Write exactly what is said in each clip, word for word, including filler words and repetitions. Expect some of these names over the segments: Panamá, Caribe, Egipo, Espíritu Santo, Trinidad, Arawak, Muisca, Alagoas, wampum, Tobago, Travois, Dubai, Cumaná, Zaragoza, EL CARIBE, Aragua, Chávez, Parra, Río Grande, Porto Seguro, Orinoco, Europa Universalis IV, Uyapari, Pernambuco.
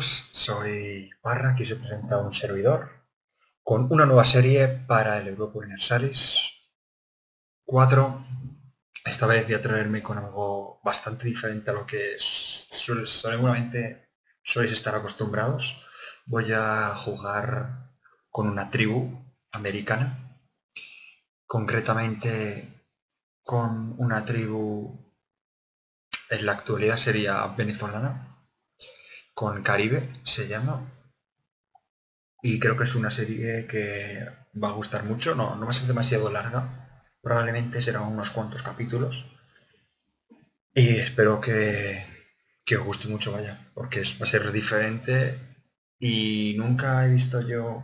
amigos, soy Parra, aquí se presenta un servidor con una nueva serie para el Europa Universalis cuatro. Esta vez voy a traerme con algo bastante diferente a lo que seguramente sois estar acostumbrados. Voy a jugar con una tribu americana, concretamente con una tribu en la actualidad sería venezolana, con Caribe se llama. Y creo que es una serie que va a gustar mucho, no, no va a ser demasiado larga, probablemente serán unos cuantos capítulos. Y espero que, que os guste mucho, vaya, porque va a ser diferente y nunca he visto yo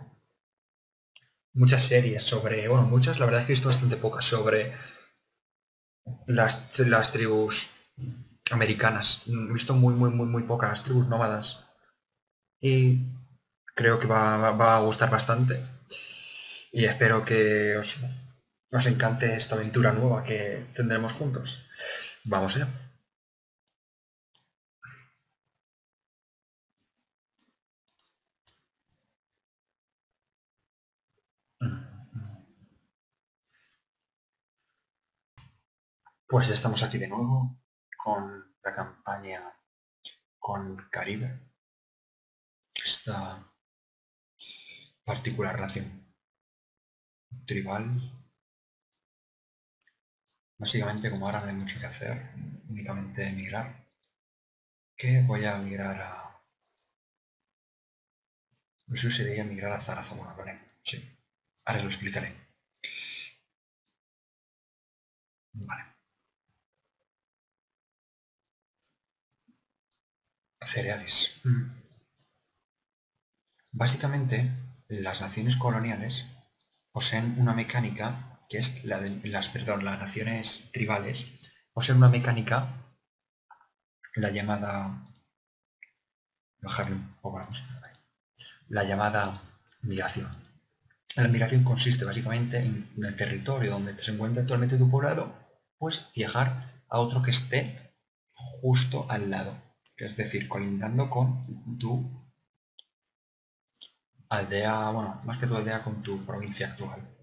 muchas series sobre, bueno, muchas, la verdad es que he visto bastante pocas sobre las, las tribus americanas. He visto muy, muy, muy, muy pocas, las tribus nómadas. Y creo que va, va a gustar bastante y espero que os, os encante esta aventura nueva que tendremos juntos. Vamos allá. Pues ya estamos aquí de nuevo con la campaña con Caribe. Esta particular nación tribal, básicamente, como ahora no hay mucho que hacer, únicamente emigrar, que voy a migrar a, eso sería migrar a Zaragoza. Bueno, vale, sí, ahora lo explicaré. Vale, cereales. mm. Básicamente, las naciones coloniales poseen una mecánica, que es la de las, perdón, las naciones tribales, poseen una mecánica, la llamada, bajarle un poco la música, la llamada migración. La migración consiste básicamente en, en el territorio donde se encuentra actualmente tu poblado, pues viajar a otro que esté justo al lado, es decir, colindando con tu aldea, bueno, más que tu aldea, con tu provincia actual.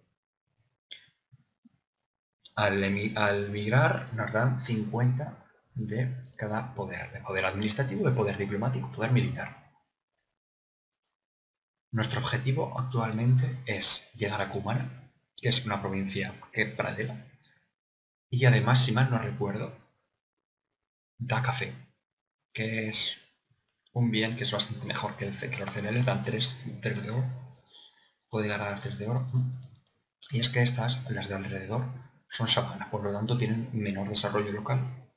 Al, emi al migrar nos dan cincuenta de cada poder, de poder administrativo, de poder diplomático, poder militar. Nuestro objetivo actualmente es llegar a Cumaná, que es una provincia que es pradera, y además, si mal no recuerdo, da café, que es un bien que es bastante mejor que el cereal, dan tres de oro, puede ganar tres de oro. Y es que estas, las de alrededor, son sabanas, por lo tanto tienen menor desarrollo local.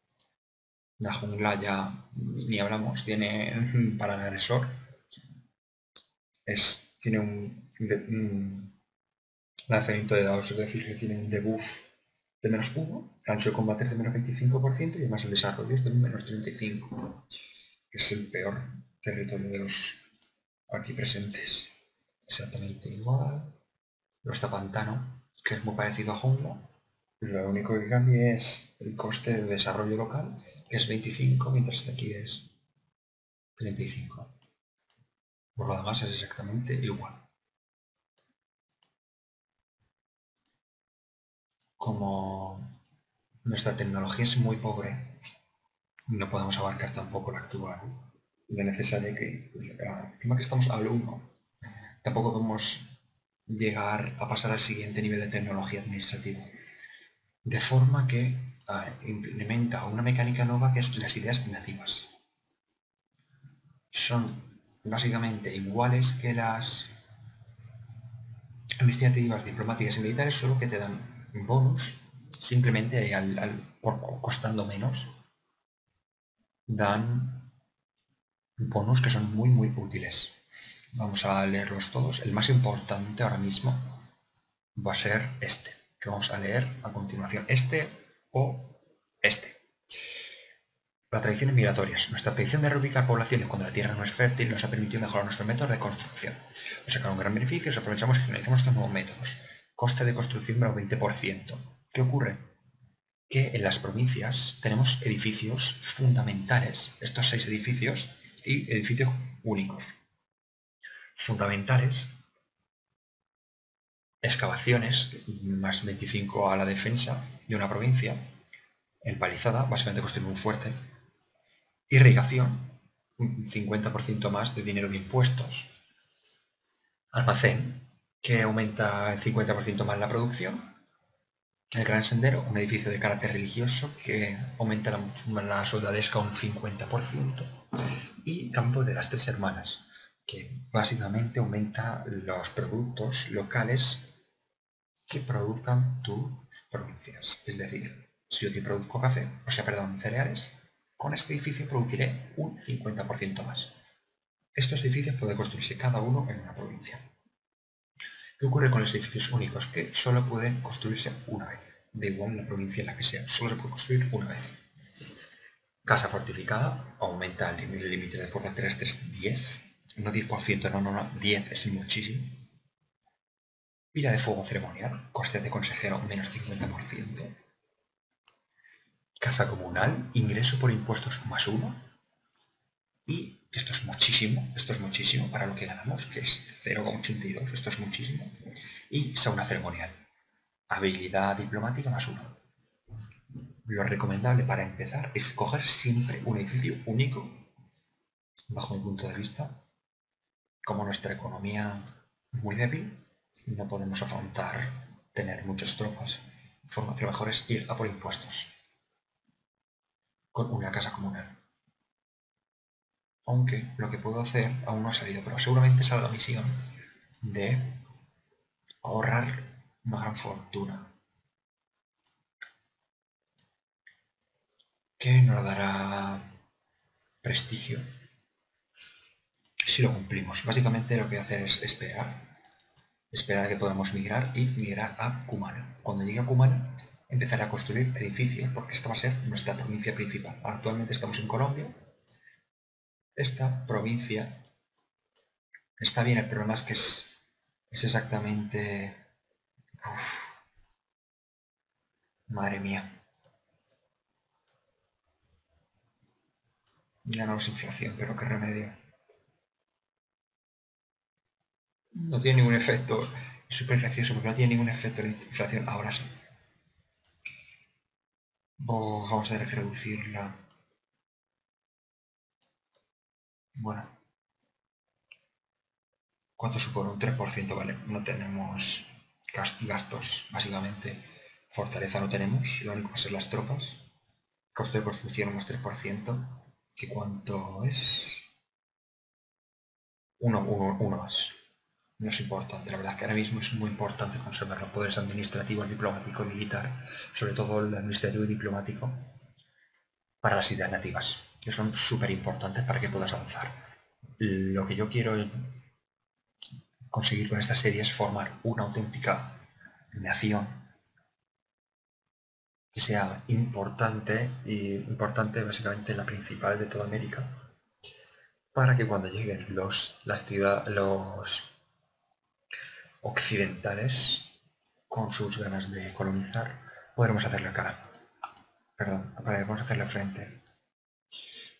La jungla ya ni hablamos, tiene para el agresor, es, tiene un, de, un lanzamiento de dados, es decir, que tiene un debuff de menos uno, gancho de combate de menos veinticinco por ciento y además el desarrollo es de menos treinta y cinco por ciento. Es el peor territorio de los aquí presentes. Exactamente igual. Luego está pantano, que es muy parecido a jungla. Lo único que cambia es el coste de desarrollo local, que es veinticinco, mientras que aquí es treinta y cinco. Por lo demás es exactamente igual. Como nuestra tecnología es muy pobre, no podemos abarcar tampoco la actual, lo necesario que, encima que estamos al uno, tampoco podemos llegar a pasar al siguiente nivel de tecnología administrativa. De forma que ah, implementa una mecánica nueva que es las ideas nativas. Son básicamente iguales que las administrativas, diplomáticas y militares, solo que te dan bonus, simplemente al, al, por, costando menos, dan bonus que son muy muy útiles. Vamos a leerlos todos. El más importante ahora mismo va a ser este, que vamos a leer a continuación. Este o este. Las tradiciones migratorias. Nuestra tradición de reubicar poblaciones cuando la tierra no es fértil nos ha permitido mejorar nuestros métodos de construcción. Nos sacaron gran beneficio, aprovechamos y generalizamos estos nuevos métodos. Coste de construcción menos veinte por ciento. ¿Qué ocurre? Que en las provincias tenemos edificios fundamentales, estos seis edificios, y edificios únicos. Fundamentales, excavaciones, más veinticinco a la defensa de una provincia, empalizada, básicamente construir un fuerte, irrigación, un cincuenta por ciento más de dinero de impuestos, almacén, que aumenta el cincuenta por ciento más la producción, el Gran Sendero, un edificio de carácter religioso que aumenta la, la soldadesca un cincuenta por ciento, y Campo de las Tres Hermanas, que básicamente aumenta los productos locales que produzcan tus provincias. Es decir, si yo te produzco café, o sea, perdón, cereales, con este edificio produciré un cincuenta por ciento más. Estos edificios pueden construirse cada uno en una provincia. ¿Qué ocurre con los edificios únicos? Que solo pueden construirse una vez. Da igual la provincia en la que sea, solo se puede construir una vez. Casa fortificada, aumenta el límite de fuerza terrestres diez. No diez por ciento, no, no, no, diez es muchísimo. Pila de fuego ceremonial, costes de consejero menos cincuenta por ciento. Casa comunal, ingreso por impuestos más uno. Y esto es muchísimo, esto es muchísimo para lo que ganamos, que es cero coma ochenta y dos, esto es muchísimo. Y sauna ceremonial, habilidad diplomática más uno. Lo recomendable para empezar es coger siempre un edificio único, bajo mi punto de vista. Como nuestra economía es muy débil, no podemos afrontar tener muchas tropas. De forma que lo mejor es ir a por impuestos con una casa comunal. Aunque lo que puedo hacer aún no ha salido, pero seguramente salga misión de ahorrar una gran fortuna, que nos dará prestigio si lo cumplimos. Básicamente lo que voy a hacer es esperar, esperar a que podamos migrar y migrar a Cumaná. Cuando llegue a Cumaná, empezar a construir edificios, porque esta va a ser nuestra provincia principal. Actualmente estamos en Colombia. Esta provincia está bien, el problema es que es, es exactamente... Uf, madre mía. Ya no es inflación, pero qué remedio. No tiene ningún efecto. Es súper gracioso porque no tiene ningún efecto la inflación. Ahora sí. Oh, vamos a reducirla. Bueno. ¿Cuánto supone? Un tres por ciento, vale. No tenemos gastos, básicamente. Fortaleza no tenemos. Lo único que va a ser las tropas. Costo de construcción más tres por ciento. ¿Qué cuánto es? Uno, uno, uno más. No es importante, la verdad es que ahora mismo es muy importante conservar los poderes administrativos, diplomático y militar, sobre todo el administrativo y diplomático, para las ideas nativas, que son súper importantes para que puedas avanzar. Lo que yo quiero conseguir con esta serie es formar una auténtica nación que sea importante, y importante básicamente la principal de toda América, para que cuando lleguen los, las ciudades, los... occidentales, con sus ganas de colonizar, podremos hacerle cara. Perdón, podremos hacerle frente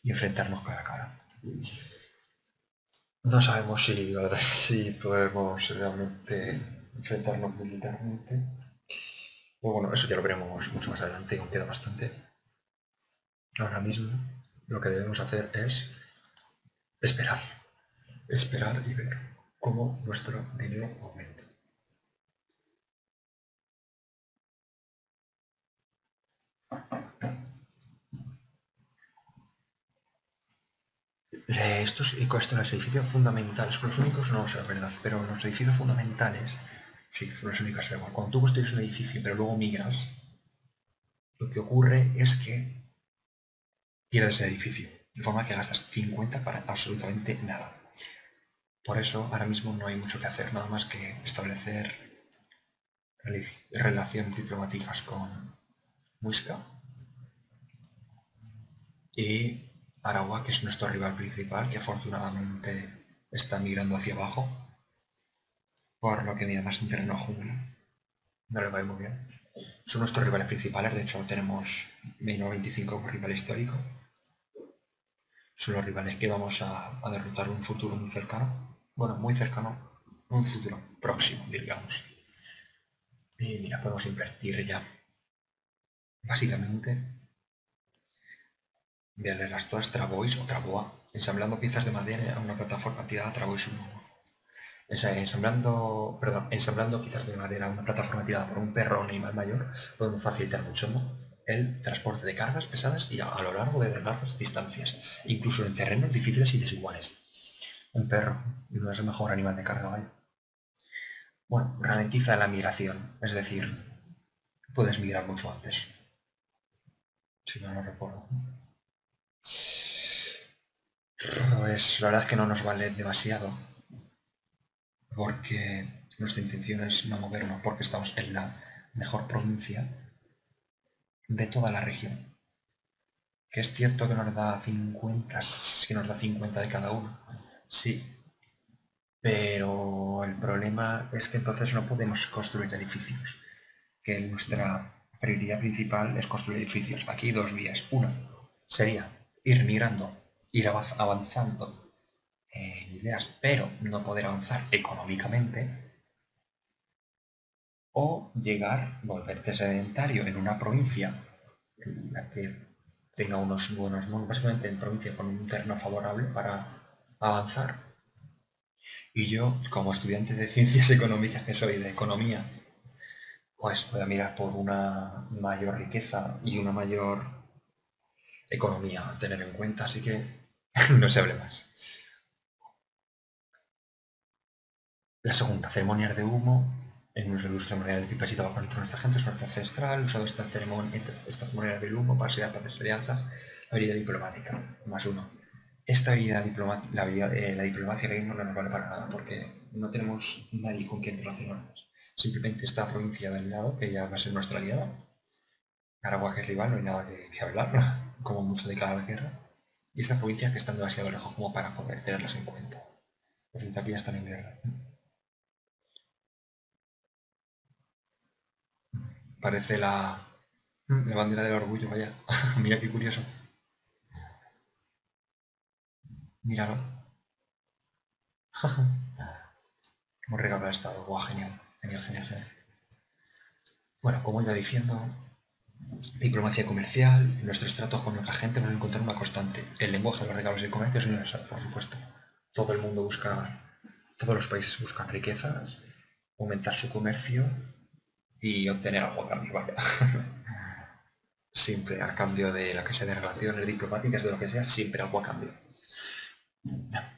y enfrentarnos cara a cara. No sabemos si, si podremos realmente enfrentarnos militarmente. Pues bueno, eso ya lo veremos mucho más adelante, aún queda bastante. Ahora mismo lo que debemos hacer es esperar, esperar y ver cómo nuestro dinero aumenta. Estos y estos, los edificios fundamentales, los únicos no, o sea, verdad, pero los edificios fundamentales, sí, son los únicos. Cuando tú construyes un edificio pero luego migras, lo que ocurre es que pierdes el edificio, de forma que gastas cincuenta para absolutamente nada. Por eso ahora mismo no hay mucho que hacer, nada más que establecer relaciones diplomáticas con Muisca y Aragua, que es nuestro rival principal, que afortunadamente está migrando hacia abajo, por lo que mira más en terreno jungla. No le va muy bien. Son nuestros rivales principales, de hecho tenemos menos veinticinco como rival histórico. son los rivales que vamos a, a derrotar en un futuro muy cercano. Bueno, muy cercano, un futuro próximo, digamos. Y mira, podemos invertir ya. Básicamente, voy a leer las todas trabois o traboa, ensamblando piezas de madera a una plataforma tirada trabois uno. Ensamblando, perdón, ensamblando piezas de madera a una plataforma tirada por un perro o animal mayor, podemos facilitar mucho el transporte de cargas pesadas y a, a lo largo de largas distancias, incluso en terrenos difíciles y desiguales. Un perro no es el mejor animal de carga, ¿vale? Bueno, ralentiza la migración, es decir, puedes migrar mucho antes. Si no lo recuerdo. Pues la verdad es que no nos vale demasiado, porque nuestra intención es no movernos, porque estamos en la mejor provincia de toda la región. Que es cierto que nos da cincuenta, que nos da cincuenta de cada uno, sí. Pero el problema es que entonces no podemos construir edificios, que nuestra prioridad principal es construir edificios. Aquí dos vías. Una sería ir migrando, ir avanzando en ideas, pero no poder avanzar económicamente, o llegar, volverte sedentario en una provincia en la que tenga unos buenos mundos, básicamente en provincia con un terreno favorable para avanzar. Y yo, como estudiante de ciencias económicas que soy, de economía, pues voy a mirar por una mayor riqueza y una mayor economía a tener en cuenta, así que no se hable más. La segunda, ceremonias de humo. En un reloj ceremonial de pipas y tabaco entre nuestra gente, suerte ancestral, usado esta ceremonia, esta ceremonia del humo para sellar las alianzas, la habilidad diplomática, más uno. Esta habilidad diplomática, la, eh, la diplomacia ahora mismo no nos vale para nada, porque no tenemos nadie con quien relacionarnos. Simplemente esta provincia del lado, que ya va a ser nuestra aliada. Aragua, que es rival, no hay nada que, que hablar, como mucho de cada guerra. Y estas provincias que están demasiado lejos como para poder tenerlas en cuenta. Por cierto, aquí ya están en guerra. Parece la, la bandera del orgullo, vaya. Mira qué curioso. Míralo. Hemos regalado el estado. Guau, wow, genial. Genial, genial, genial. Bueno, como iba diciendo, diplomacia comercial, en nuestros tratos con nuestra gente nos encontrar una constante. El lenguaje de los regalos y el comercio es universal, por supuesto. Todo el mundo busca, todos los países buscan riquezas, aumentar su comercio y obtener algo de arriba. Siempre a cambio de lo que sea, de relaciones diplomáticas, de lo que sea, siempre algo a cambio.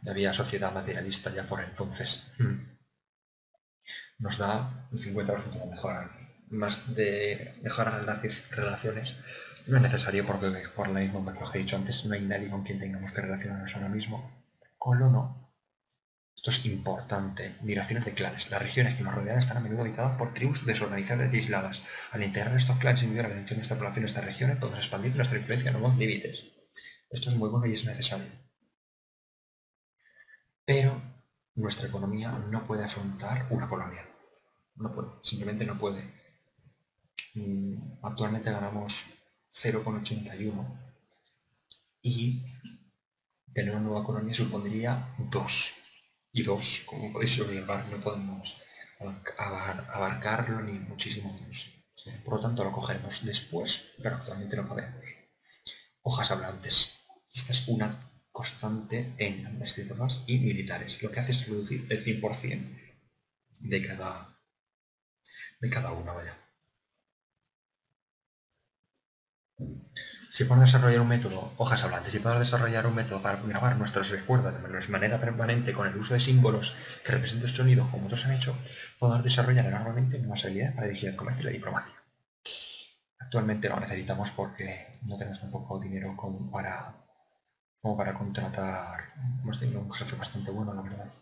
Había sociedad materialista ya por entonces. Nos da un cincuenta por ciento de mejora. Más de mejorar las relaciones no es necesario, porque por lo mismo que he dicho antes, no hay nadie con quien tengamos que relacionarnos ahora mismo. Colono. Esto es importante. Migraciones de clanes. Las regiones que nos rodean están a menudo habitadas por tribus desorganizadas e aisladas. Al integrar estos clanes individualmente en nuestra población, estas regiones podemos expandir nuestra influencia a nuevos límites. Esto es muy bueno y es necesario. Pero nuestra economía no puede afrontar una colonia. No puede, simplemente no puede. Actualmente ganamos cero coma ochenta y uno y tener una nueva colonia supondría dos. Y dos, como podéis observar, no podemos abar abarcarlo ni muchísimo menos. Por lo tanto, lo cogeremos después, pero actualmente no podemos. Hojas hablantes. Esta es una constante en sistemas y militares. Lo que hace es reducir el cien por ciento de cada, de cada una, vaya. Si podemos desarrollar un método, hojas hablantes, si podemos desarrollar un método para grabar nuestros recuerdos de manera permanente con el uso de símbolos que representen sonidos como otros han hecho, podemos desarrollar enormemente nuevas habilidades para dirigir el comercio y la diplomacia. Actualmente lo necesitamos porque no tenemos tampoco dinero como para... como para contratar. Hemos tenido un jefe bastante bueno, la verdad.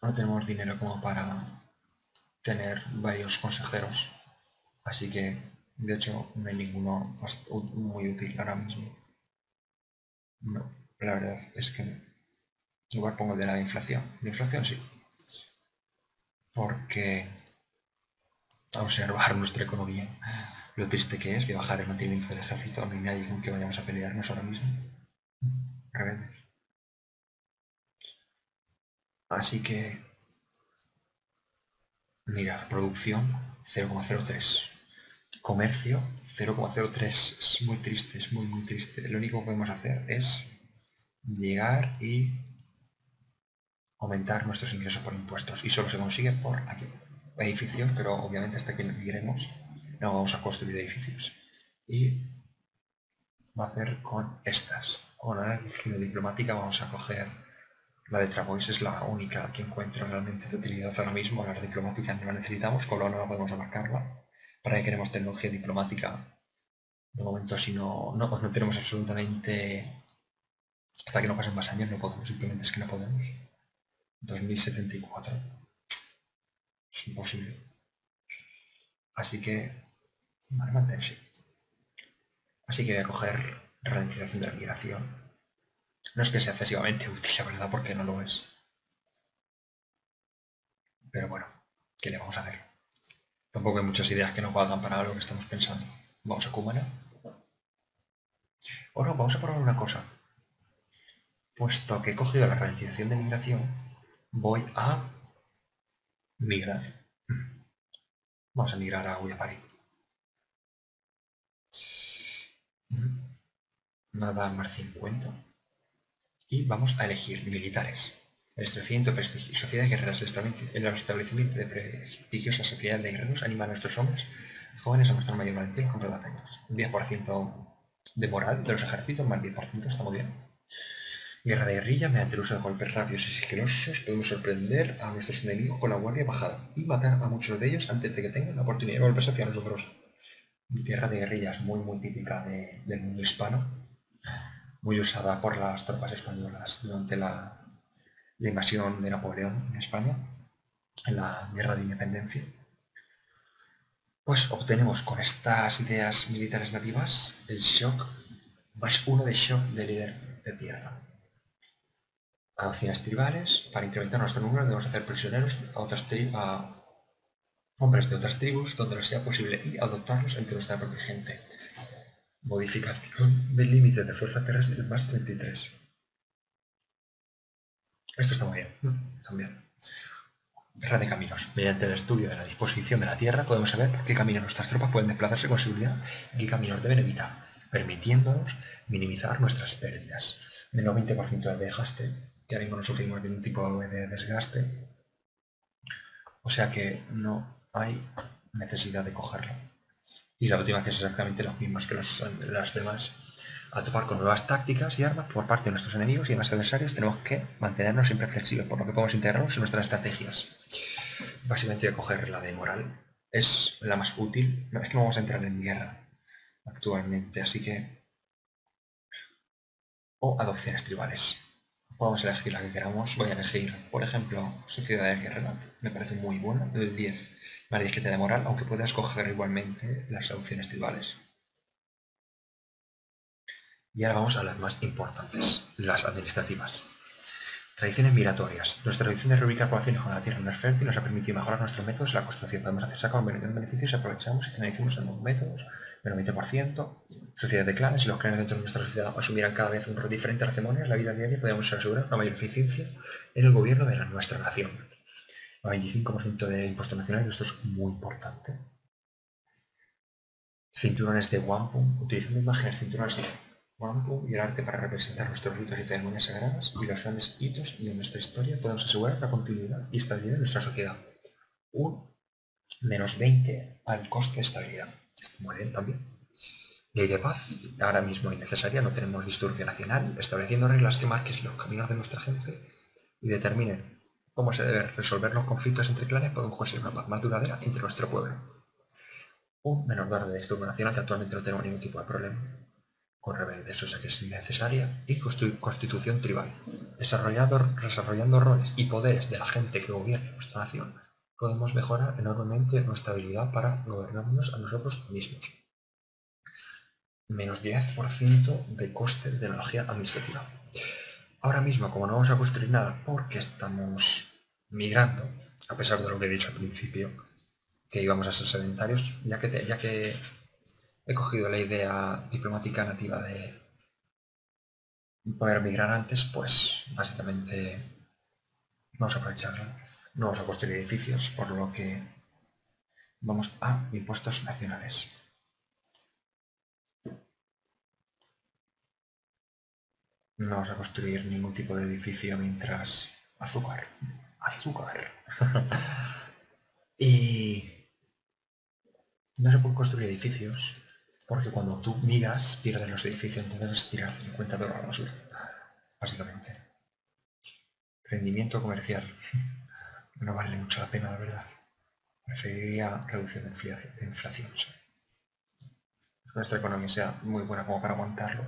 No tenemos dinero como para tener varios consejeros, así que de hecho no hay ninguno muy útil ahora mismo. No, la verdad es que igual pongo el de la inflación. La inflación sí, porque a observar nuestra economía. lo triste que es viajar el mantenimiento del ejército. No hay nadie con que vayamos a pelearnos ahora mismo. Rebeldes. Así que... mira, producción cero coma cero tres. Comercio cero coma cero tres. Es muy triste, es muy muy triste. Lo único que podemos hacer es llegar y aumentar nuestros ingresos por impuestos. Y solo se consigue por aquí. Edificios, pero obviamente hasta que iremos no vamos a construir edificios. Y va a hacer con estas. Con la energía diplomática vamos a coger la de Travois, es la única que encuentro realmente de utilidad ahora mismo. La diplomática no la necesitamos, con lo no la podemos abarcarla. ¿Para qué queremos tecnología diplomática? De momento, si no, no, pues no tenemos absolutamente... hasta que no pasen más años no podemos, simplemente es que no podemos. dos mil setenta y cuatro. Es imposible. Así que... vale, manténse. Así que voy a coger ralentización de la migración. No es que sea excesivamente útil, la verdad, porque no lo es. Pero bueno, ¿qué le vamos a hacer? Tampoco hay muchas ideas que nos valgan para lo que estamos pensando. Vamos a Cumaná. O no, vamos a probar una cosa. Puesto que he cogido la ralentización de migración, voy a migrar. Vamos a migrar a Uyapari. Nada más cincuenta. Y vamos a elegir militares. El establecimiento de prestigio. Sociedad de guerreras. El establecimiento de prestigiosas sociedades de guerreros anima a nuestros hombres jóvenes a mostrar mayor valentía contra batallas. diez por ciento de moral de los ejércitos, más diez por ciento está muy bien. Guerra de guerrilla, mediante el uso de golpes rápidos y sigilosos, podemos sorprender a nuestros enemigos con la guardia bajada y matar a muchos de ellos antes de que tengan la oportunidad de volverse hacia nosotros. Guerra de guerrillas muy muy típica de, del mundo hispano, muy usada por las tropas españolas durante la, la invasión de Napoleón en España, en la Guerra de Independencia. Pues obtenemos con estas ideas militares nativas el shock más uno de shock de líder de tierra. Acciones tribales, para incrementar nuestro número debemos hacer prisioneros a otras a hombres de otras tribus donde lo sea posible y adoptarlos entre nuestra propia gente. Modificación del límite de fuerza terrestre más treinta y tres. Esto está muy bien, también. Guerra de caminos. Mediante el estudio de la disposición de la tierra podemos saber qué caminos nuestras tropas pueden desplazarse con seguridad y qué caminos deben evitar, permitiéndonos minimizar nuestras pérdidas. Menos veinte por ciento del desgaste. Que ahora mismo no sufrimos ningún tipo de desgaste, o sea que no hay necesidad de cogerlo. Y la última, que es exactamente las mismas que los, las demás, al topar con nuevas tácticas y armas por parte de nuestros enemigos y demás adversarios tenemos que mantenernos siempre flexibles, por lo que podemos integrarnos en nuestras estrategias. Básicamente voy a coger la de moral, es la más útil. Es que no vamos a entrar en guerra actualmente, así que... o adopciones tribales. Vamos a elegir la que queramos. Voy a elegir, por ejemplo, Sociedades Guerreras. Me parece muy buena. El diez, más diez que te da moral, aunque puedas escoger igualmente las opciones tribales. Y ahora vamos a las más importantes, las administrativas. Tradiciones migratorias. Nuestra tradición de reubicar poblaciones con la tierra no es fértil nos ha permitido mejorar nuestros métodos de la construcción. Podemos hacer sacar beneficios si aprovechamos y generalizamos en nuevos métodos. Menos veinte por ciento, sociedades de clanes, si los clanes dentro de nuestra sociedad asumieran cada vez un rol diferente a las ceremonias, la vida diaria podríamos asegurar una mayor eficiencia en el gobierno de la, nuestra nación. El veinticinco por ciento de impuesto nacional, esto es muy importante. Cinturones de wampum, utilizando imágenes, cinturones de wampum y el arte para representar nuestros ritos y ceremonias sagradas y los grandes hitos de nuestra historia, podemos asegurar la continuidad y estabilidad de nuestra sociedad. Un menos veinte al coste de estabilidad. Está muy bien también. Ley de paz, ahora mismo innecesaria, no tenemos disturbio nacional, estableciendo reglas que marquen los caminos de nuestra gente y determinen cómo se debe resolver los conflictos entre clanes para conseguir una paz más duradera entre nuestro pueblo. Un menor grado de disturbio nacional, que actualmente no tenemos ningún tipo de problema con rebeldes, o sea que es innecesaria. Y constitución tribal, desarrollando, desarrollando roles y poderes de la gente que gobierna nuestra nación. Podemos mejorar enormemente nuestra habilidad para gobernarnos a nosotros mismos. Menos diez por ciento de coste de la energía administrativa. Ahora mismo, como no vamos a construir nada porque estamos migrando, a pesar de lo que he dicho al principio, que íbamos a ser sedentarios, ya que, te, ya que he cogido la idea diplomática nativa de poder migrar antes, pues básicamente vamos a aprovecharla. No vamos a construir edificios, por lo que vamos a impuestos nacionales. No vamos a construir ningún tipo de edificio mientras... Azúcar. Azúcar. Y... no se pueden construir edificios, porque cuando tú migras, pierdes los edificios, entonces tirar cincuenta dólares a la basura, básicamente. Rendimiento comercial. No vale mucho la pena, la verdad. Preferiría reducción de inflación. Nuestra economía sea muy buena como para aguantarlo,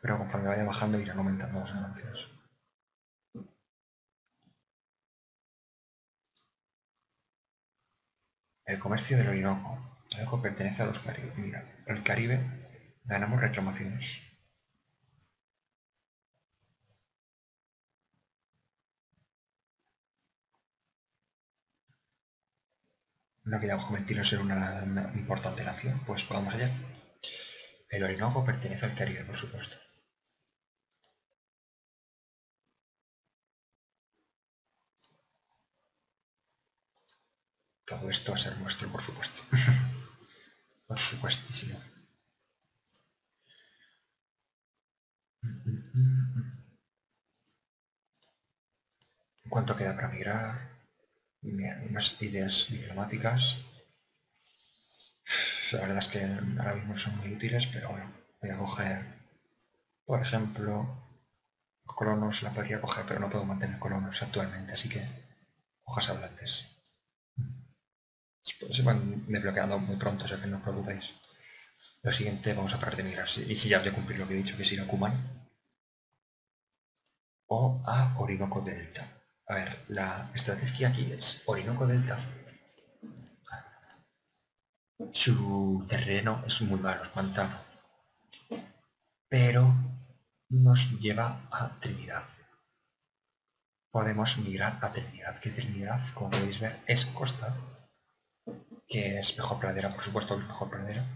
pero conforme vaya bajando irán aumentando los ganancias. El comercio del Orinoco. El Orinoco pertenece a los Caribes. Mira, el Caribe ganamos reclamaciones. No queríamos convertirnos en una importante nación, pues vamos allá. El Orinoco pertenece al Caribe, por supuesto. Todo esto va a ser nuestro, por supuesto. Por supuestísimo. ¿Cuánto queda para migrar? Bien, unas ideas diplomáticas. La verdad es que ahora mismo son muy útiles, pero bueno, voy a coger, por ejemplo, colonos. La podría coger, pero no puedo mantener colonos actualmente, así que hojas hablantes. Se van desbloqueando muy pronto, o sea que no os preocupéis. Lo siguiente, vamos a parar de migrar, y si ya voy a cumplir lo que he dicho, que es ir a Cumaná o a Orinoco Delta. A ver, la estrategia aquí es Orinoco Delta. Su terreno es muy malo, es pantano. Pero nos lleva a Trinidad. Podemos migrar a Trinidad, que Trinidad, como podéis ver, es costa. Que es mejor pradera, por supuesto que es mejor pradera.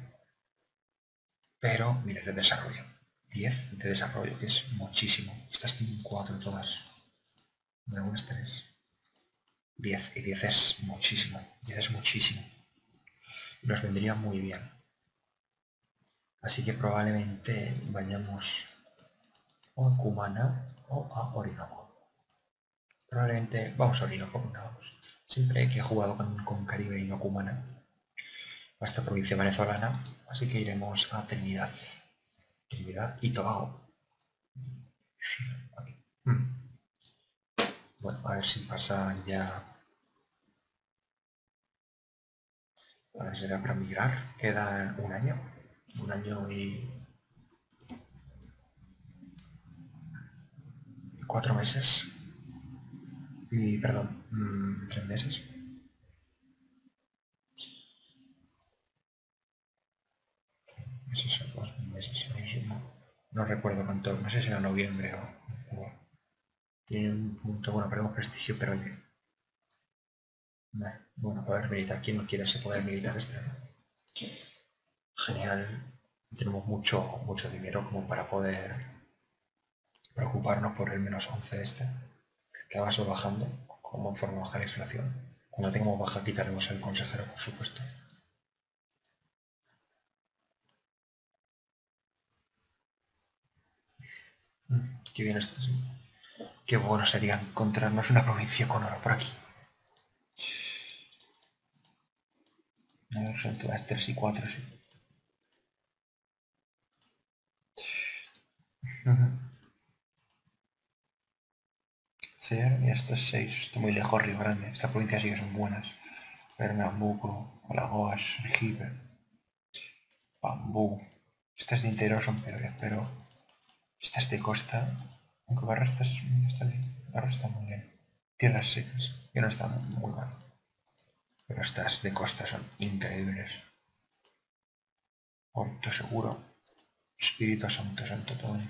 Pero, mirad el desarrollo. diez de desarrollo, que es muchísimo. Estas tienen cuatro todas. Algunas tres. diez. Y diez es muchísimo. diez es muchísimo. Nos vendría muy bien. Así que probablemente vayamos o a Cumaná o a Orinoco. Probablemente vamos a Orinoco. No, vamos. Siempre que he jugado con, con Caribe y no Cumaná. A esta provincia venezolana. Así que iremos a Trinidad. Trinidad y Tobago. Aquí. Hmm. Bueno, a ver si pasa ya... Ahora será para migrar. Queda un año. Un año y... Cuatro meses. Y, perdón, mmm, tres meses. Meses o dos meses. No, no recuerdo cuánto. No sé si era noviembre o... Tiene un punto, bueno, perdemos prestigio, pero oye. Bueno, poder militar, ¿quién no quiere ese poder militar este? Genial, tenemos mucho, mucho dinero como para poder preocuparnos por el menos once este. Que además va bajando, como forma baja la inflación. Cuando tengamos baja quitaremos el consejero, por supuesto. Mm, qué bien este. Qué bueno sería encontrarnos una provincia con oro por aquí. No, son todas tres y cuatro, sí. Sí, mira, estas seis. Está muy lejos Río Grande. Estas provincias sí que son buenas. Pernambuco, Alagoas, Egipo, Bambú. Estas de interior son peores, pero estas de costa... Aunque Parra está, está, está muy bien. Tierras secas, que no está muy mal. Pero estas de costa son increíbles. Porto Seguro. Espíritu Santo, Santo Tony.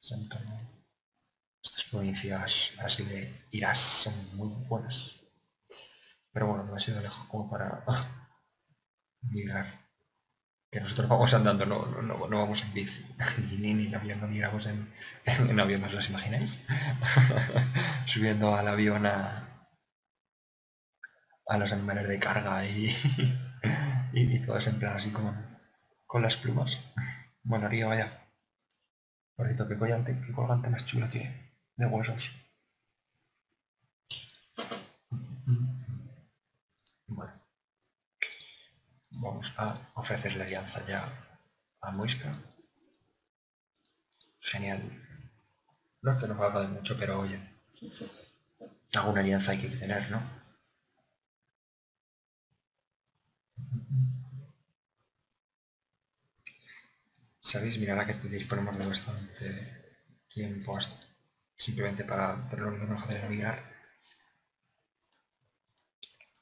Santo Tony. Estas provincias así de Irás son muy buenas. Pero bueno, no ha sido lejos como para ah, migrar. que nosotros vamos andando, no, no, no, no vamos en bici, ni en avión, no miramos en, en, en avión, ¿os los imagináis? Subiendo al avión a, a los animales de carga y, y, y todos en plan así como con las plumas. Bueno, Río, vaya. Pobrecito, que colgante, que colgante más chulo tiene, de huesos. Bueno. Vamos a ofrecerle alianza ya a Muisca. Genial. No es que nos haga de mucho, pero oye, alguna alianza hay que tener, ¿no? ¿Sabéis? Mirad, a que disponemos de bastante tiempo hasta, simplemente para tener lo que nos hace navegar.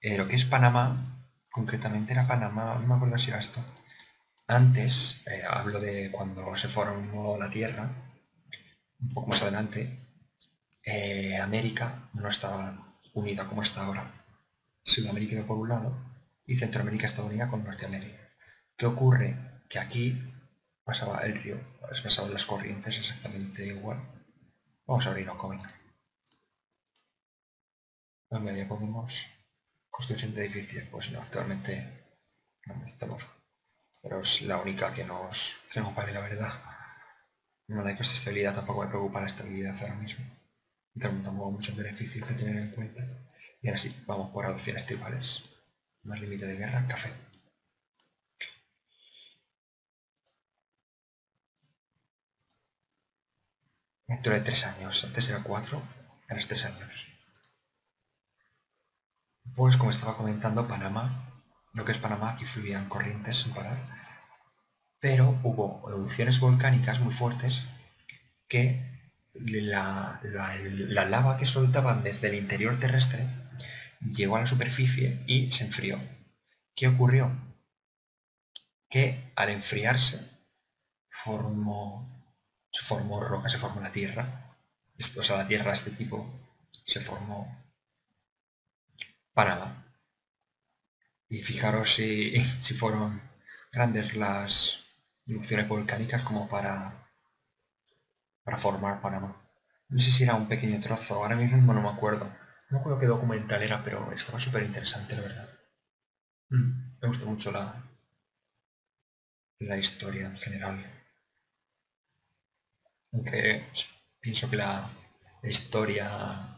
Eh, lo que es Panamá... Concretamente era Panamá, no me acuerdo si era esto. Antes, eh, hablo de cuando se formó la Tierra, un poco más adelante, eh, América no estaba unida como está ahora. Sudamérica iba por un lado y Centroamérica estaba unida con Norteamérica. ¿Qué ocurre? Que aquí pasaba el río, pasaban las corrientes exactamente igual. Vamos a Orinoco, venga. Donde ya podemos... Construcción de edificios, pues no, actualmente no necesitamos, pero es la única que nos, que nos vale, la verdad. No hay coste de estabilidad, tampoco me preocupa la estabilidad ahora mismo. Y tampoco muchos beneficios que tener en cuenta. Y ahora sí, vamos por adopciones tribales. Más límite de guerra, café. Dentro de tres años, antes era cuatro, ahora es tres años. Pues como estaba comentando, Panamá, lo que es Panamá, aquí fluían corrientes sin parar, pero hubo erupciones volcánicas muy fuertes que la, la, la lava que soltaban desde el interior terrestre llegó a la superficie y se enfrió. ¿Qué ocurrió? Que al enfriarse formó, se formó roca, se formó la Tierra. Esto, o sea, la Tierra de este tipo se formó... Panamá. Y fijaros si, si fueron grandes las erupciones volcánicas como para, para formar Panamá. No sé si era un pequeño trozo, ahora mismo no me acuerdo. No me acuerdo qué documental era, pero estaba súper interesante, la verdad. Mm, me gustó mucho la, la historia en general. Aunque pienso que la, la historia...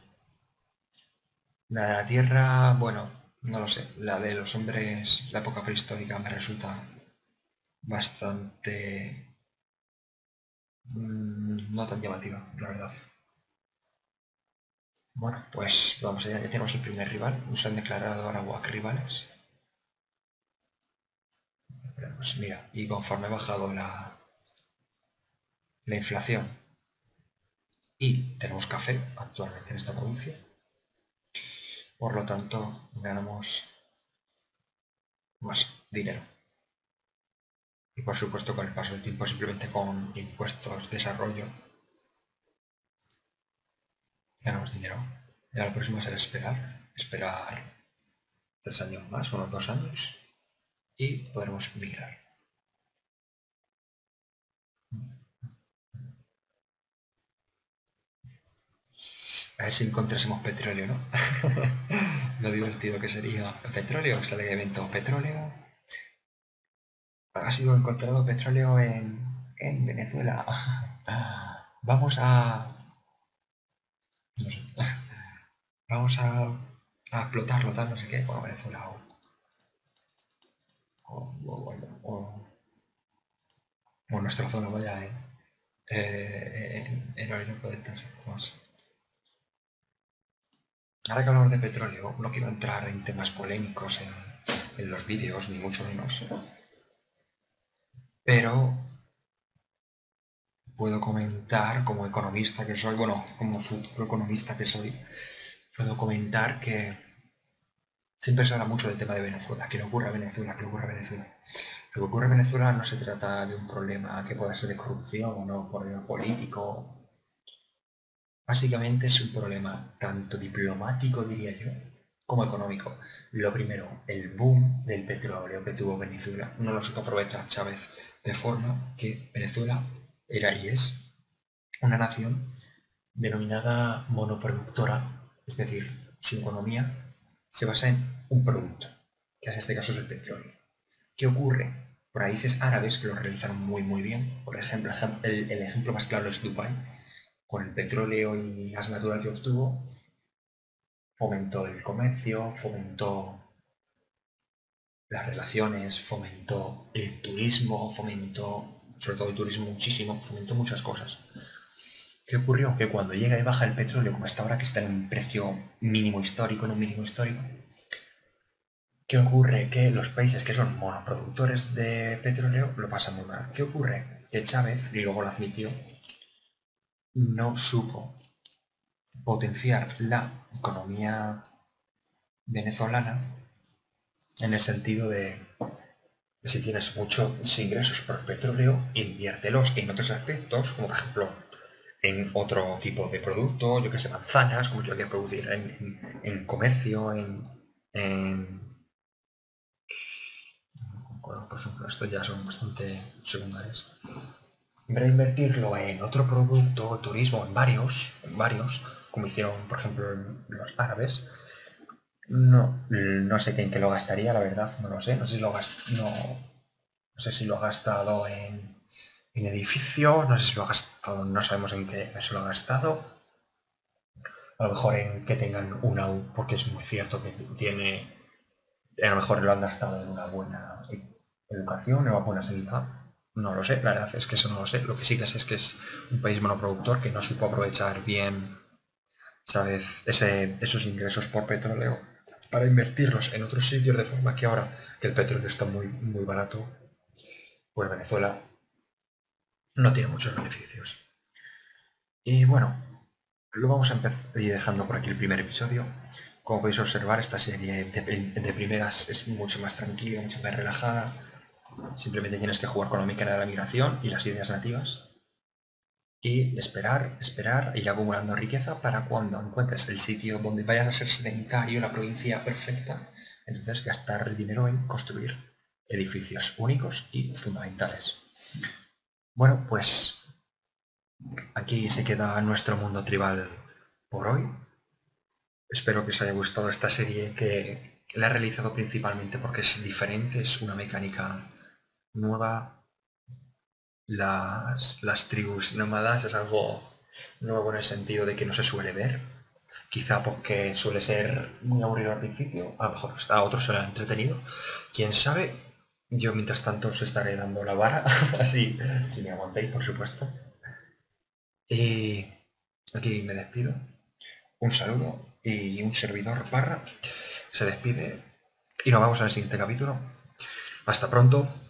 La de la Tierra, bueno, no lo sé, la de los hombres, la época prehistórica me resulta bastante... Mmm, no tan llamativa, la verdad. Bueno, pues vamos allá, ya tenemos el primer rival, nos han declarado Arawak rivales. Pues mira, y conforme ha bajado la, la inflación y tenemos café actualmente en esta provincia, por lo tanto, ganamos más dinero. Y por supuesto, con el paso del tiempo, simplemente con impuestos, desarrollo, ganamos dinero. Y ahora lo próximo será esperar. Esperar tres años más, bueno, dos años, y podremos migrar. A ver si encontrásemos petróleo, ¿no? Lo divertido que sería. Petróleo, sale de evento petróleo. Ha sido encontrado petróleo en, en Venezuela. Vamos a... No sé. Vamos a, a explotarlo, tal, no sé qué, con Venezuela o... O, o, o, o nuestra zona, vaya, ¿eh? Eh, en, en Orinoco de Tanzania. Ahora que hablamos de petróleo, no quiero entrar en temas polémicos en, en los vídeos, ni mucho menos. Pero puedo comentar, como economista que soy, bueno, como futuro economista que soy, puedo comentar que siempre se habla mucho del tema de Venezuela, que no ocurra Venezuela, que no ocurra Venezuela. Lo que ocurre en Venezuela no se trata de un problema que pueda ser de corrupción o no, por lo político. Básicamente es un problema tanto diplomático, diría yo, como económico. Lo primero, el boom del petróleo que tuvo Venezuela no lo supo aprovechar Chávez, de forma que Venezuela era y es una nación denominada monoproductora, es decir, su economía se basa en un producto, que en este caso es el petróleo. ¿Qué ocurre? Países árabes que lo realizaron muy muy bien, por ejemplo, el, el ejemplo más claro es Dubai, con el petróleo y gas natural que obtuvo, fomentó el comercio, fomentó las relaciones, fomentó el turismo, fomentó, sobre todo el turismo muchísimo, fomentó muchas cosas. ¿Qué ocurrió? Que cuando llega y baja el petróleo, como hasta ahora que está en un precio mínimo histórico, en un mínimo histórico, ¿qué ocurre? Que los países que son monoproductores de petróleo lo pasan muy mal. ¿Qué ocurre? Que Chávez, y luego lo admitió, no supo potenciar la economía venezolana en el sentido de que si tienes muchos ingresos por petróleo, inviértelos en otros aspectos, como por ejemplo en otro tipo de producto, yo que sé, manzanas, como yo que producir, en, en, en comercio, en... en por ejemplo, estos ya son bastante secundarios. En vez de invertirlo en otro producto, turismo, en varios, en varios, como hicieron, por ejemplo, los árabes, no, no sé en qué lo gastaría, la verdad, no lo sé, no sé si lo, gast no, no sé si lo ha gastado en, en edificios, no sé si lo ha gastado, no sabemos en qué se lo ha gastado, a lo mejor en que tengan una U, porque es muy cierto que tiene, a lo mejor lo han gastado en una buena educación, o buena sanidad, no lo sé, la verdad es que eso no lo sé. Lo que sí que sé es que es un país monoproductor que no supo aprovechar bien, ¿sabes?, Ese, esos ingresos por petróleo para invertirlos en otros sitios, de forma que ahora que el petróleo está muy, muy barato, pues Venezuela no tiene muchos beneficios. Y bueno, lo vamos a empezar y dejando por aquí el primer episodio. Como podéis observar, esta serie de, de primeras es mucho más tranquila, mucho más relajada. Simplemente tienes que jugar con la mecánica de la migración y las ideas nativas. Y esperar, esperar, ir acumulando riqueza para cuando encuentres el sitio donde vayas a ser sedentario, la provincia perfecta. Entonces gastar dinero en construir edificios únicos y fundamentales. Bueno, pues aquí se queda nuestro mundo tribal por hoy. Espero que os haya gustado esta serie, que la he realizado principalmente porque es diferente, es una mecánica nueva. Las, las tribus nómadas es algo nuevo en el sentido de que no se suele ver. Quizá porque suele ser muy aburrido al principio, a lo mejor a otros será entretenido. Quién sabe, yo mientras tanto os estaré dando la vara, así si me aguantáis, por supuesto. Y aquí me despido. Un saludo. Y un servidor, Parra, se despide y nos vemos en el siguiente capítulo. Hasta pronto.